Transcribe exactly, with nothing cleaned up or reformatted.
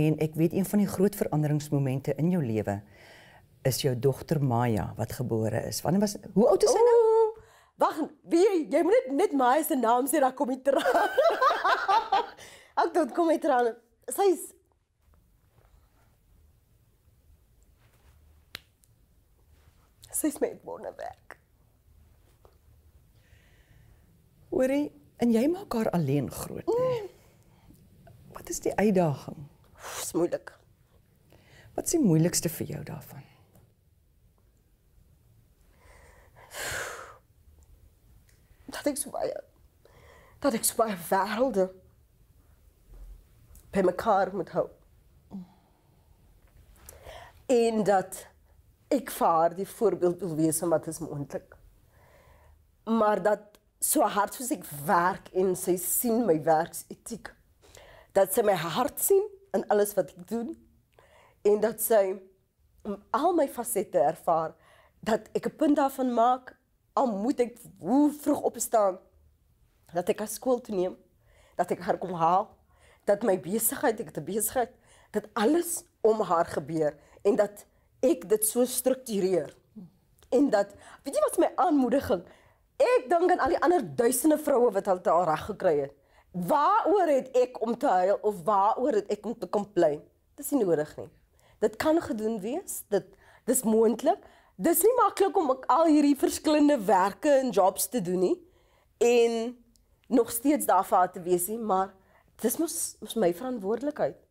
En ek weet een van die groot veranderingsmomente in jou lewe is jou dogter Maya wat gebore is. Wanneer was hoe oud is sy nou? Wag, wie jy moet net, net Maya se naam sê dan kom jy terug. Ek dink kom jy terug. Sy is Sy is my wonderwerk. Hoorie, en jy maak haar alleen groot, hè? Mm. Wat is die uitdaging? Dit is moeilik. Wat is die moeilikste vir jou daarvan? Dat ek so baie, dat ek so baie wêrelde by mekaar moet hou. En dat ek vir haar die voorbeeld wil wees en wat is moontlik. Maar dat so hard soos ek werk en sy sien my werksetiek, dat sy my hart sien en alles wat ek doen, en dat sy al my facette ervaar, dat ek een punt daarvan maak, al moet ek hoe vroeg opstaan, dat ek haar school toe neem, dat ek haar kom haal, dat my bezigheid, ek die bezigheid, dat alles om haar gebeur, en dat ek dit so structureer, en dat, weet jy wat is my aanmoediging? Ek dink aan al die ander duisende vrouwe wat al te al reg gekry het, waaroor het ek om te huil of waaroor het ek om te complain? Dit is nie nodig nie. Dit kan gedoen wees, dit, dit is moontlik. Dit is nie maklik om al hierdie verskillende werke en jobs te doen nie en nog steeds daarvan te wees nie, maar dit is mos my verantwoordelikheid.